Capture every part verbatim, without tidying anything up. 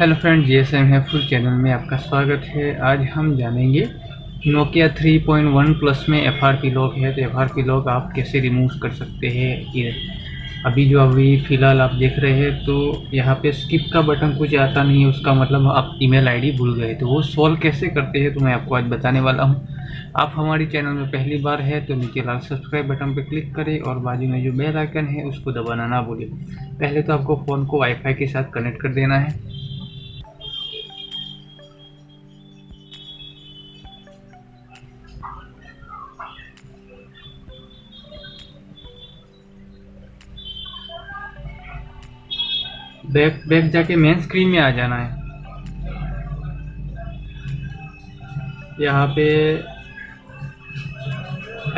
Hello friend, GSM helpful channel में आपका स्वागत है। आज हम जानेंगे Nokia three point one plus में एफआरपी लॉक है तो एफआरपी लॉक आप कैसे रिमूव कर सकते हैं। ये अभी जो अभी फ़िलहाल आप देख रहे हैं तो यहाँ पे स्किप का बटन कुछ आता नहीं है, उसका मतलब आप ईमेल आईडी भूल गए, तो वो सॉल्व कैसे करते हैं तो मैं आपको आज बताने वाला हूँ। आप हमारे चैनल में पहली बार है तो नीचे लाल सब्सक्राइब बटन पर क्लिक करें और बाजू में जो बेल आइकन है उसको दबाना ना भूलें। पहले तो आपको फ़ोन को वाईफाई के साथ कनेक्ट कर देना है। बैक बैक जाके मेन स्क्रीन में आ जाना है। यहाँ पे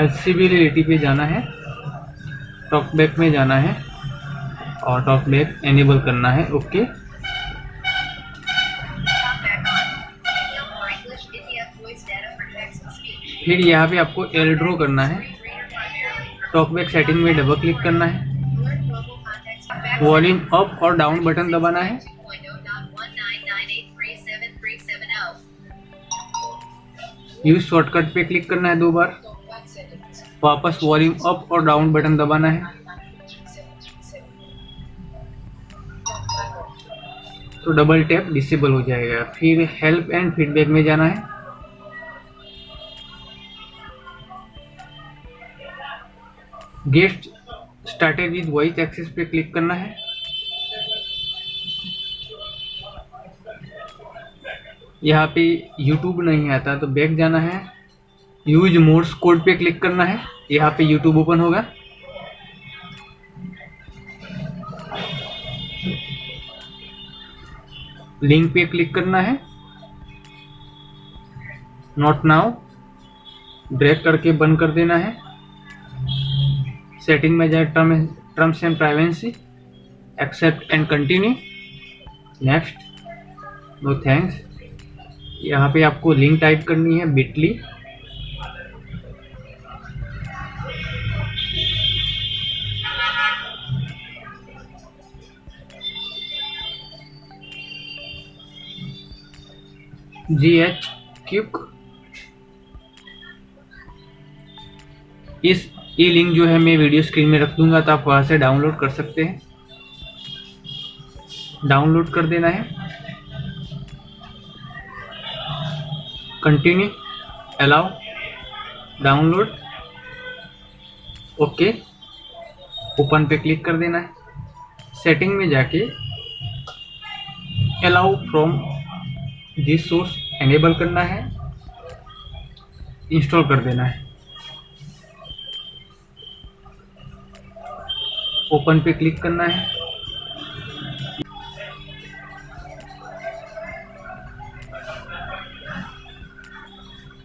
एचसीबी रिलेटिव पे जाना है, टॉक बैक में जाना है और टॉक बैक एनेबल करना है। ओके, फिर यहाँ पे आपको एल ड्रो करना है, टॉक बैक सेटिंग में डबल क्लिक करना है, वॉल्यूम अप और डाउन बटन दबाना है। यूज शॉर्टकट पे क्लिक करना है दो बार, वापस वॉल्यूम अप और डाउन बटन दबाना है। तो डबल टैप डिसेबल हो जाएगा। फिर हेल्प एंड फीडबैक में जाना है, get started with voice access पे क्लिक करना है। यहाँ पे यूट्यूब नहीं आता तो बैक जाना है, यूज मोड्स कोड पे क्लिक करना है, यहाँ पे यूट्यूब ओपन होगा। लिंक पे क्लिक करना है, नॉट नाउ ब्रेक करके बंद कर देना है। सेटिंग में जाए, term terms and privacy, accept and continue, next, no thanks. यहाँ पे आपको लिंक टाइप करनी है बिटली, जी एच क्यूक। इस ये लिंक जो है मैं वीडियो स्क्रीन में रख दूंगा तो आप वहाँ से डाउनलोड कर सकते हैं। डाउनलोड कर देना है, continue, allow, download, okay, open पे क्लिक कर देना है। सेटिंग में जाके allow from this source enable करना है, इंस्टॉल कर देना है, ओपन पे क्लिक करना है।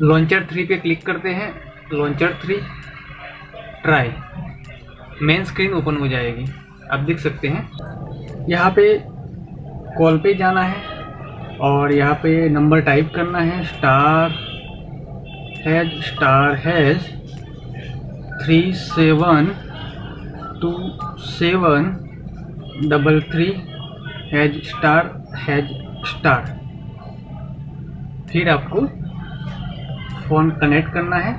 लॉन्चर थ्री पे क्लिक करते हैं, launcher three try, main screen open हो जाएगी, आप देख सकते हैं। यहाँ पे कॉल पे जाना है और यहाँ पे नंबर टाइप करना है, star hash star hash three seven two seven double three hash star hash star. फिर आपको फ़ोन कनेक्ट करना है,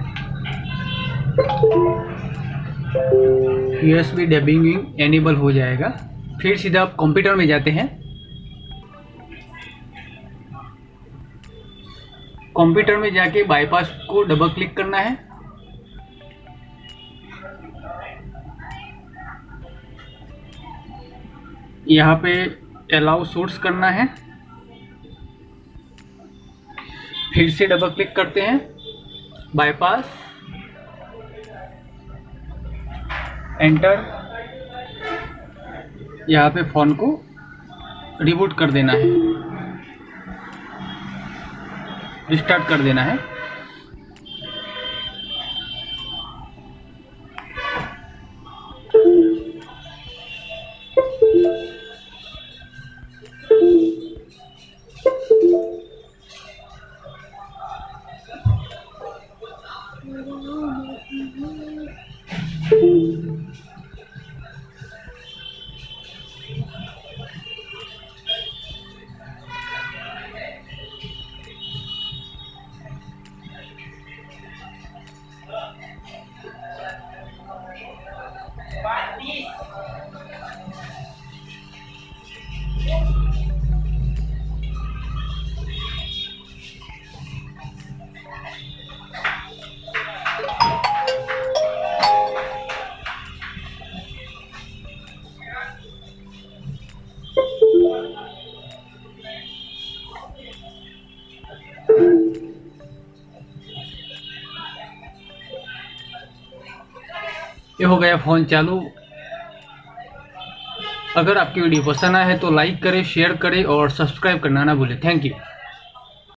यूएसबी डेबिंगिंग एनेबल हो जाएगा। फिर सीधा आप कंप्यूटर में जाते हैं। कंप्यूटर में जाके बाईपास को डबल क्लिक करना है, यहाँ पे अलाउ सोर्स करना है, फिर से डबल क्लिक करते हैं, बाईपास, एंटर, यहाँ पे फोन को रिबूट कर देना है, रिस्टार्ट कर देना है। ये हो गया फ़ोन चालू। अगर आपकी वीडियो पसंद आए तो लाइक करें, शेयर करें और सब्सक्राइब करना ना भूलें। Thank you.